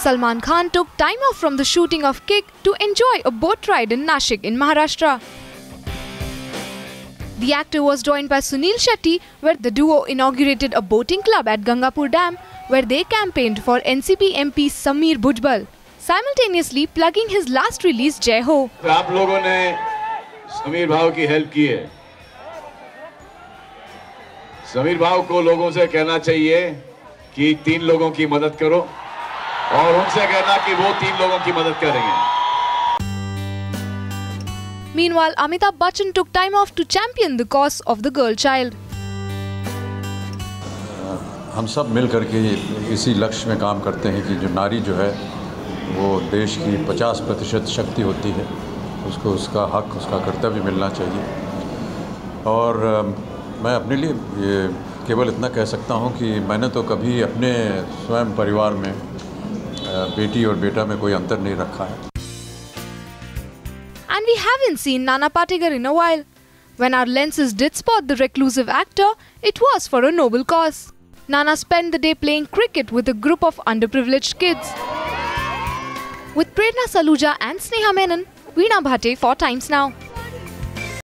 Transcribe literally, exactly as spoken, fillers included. Salman Khan took time off from the shooting of Kick to enjoy a boat ride in Nashik in Maharashtra. The actor was joined by Sunil Shetty, where the duo inaugurated a boating club at Gangapur Dam, where they campaigned for N C P M P Samir Bhujbal, simultaneously plugging his last release, Jai Ho. आप लोगों ने समीर भाव की help की है। समीर भाव को लोगों से कहना चाहिए कि तीन लोगों की मदद करो और उनसे कहना कि वो तीन लोगों की मदद करेंगे। Meanwhile, Amitabh Bachchan took time off to champion the cause of the girl child. हम सब मिलकर के इसी लक्ष्य में काम करते हैं कि जो नारी जो है वो देश की पचास प्रतिशत शक्ति होती है, उसको उसका हक, उसका कर्तव्य मिलना चाहिए। और मैं अपने लिए ये केवल इतना कह सकता हूँ कि मैंने तो कभी अपने स्वयं परिवार में बेटी और बेटा में कोई अंतर नहीं रखा है। And we haven't seen Nana Patekar in a while. When our lenses did spot the reclusive actor, it was for a noble cause. Nana spent the day playing cricket with a group of underprivileged kids. With Prerna Saluja and Sneha Menon, Veena Bhate for Times Now.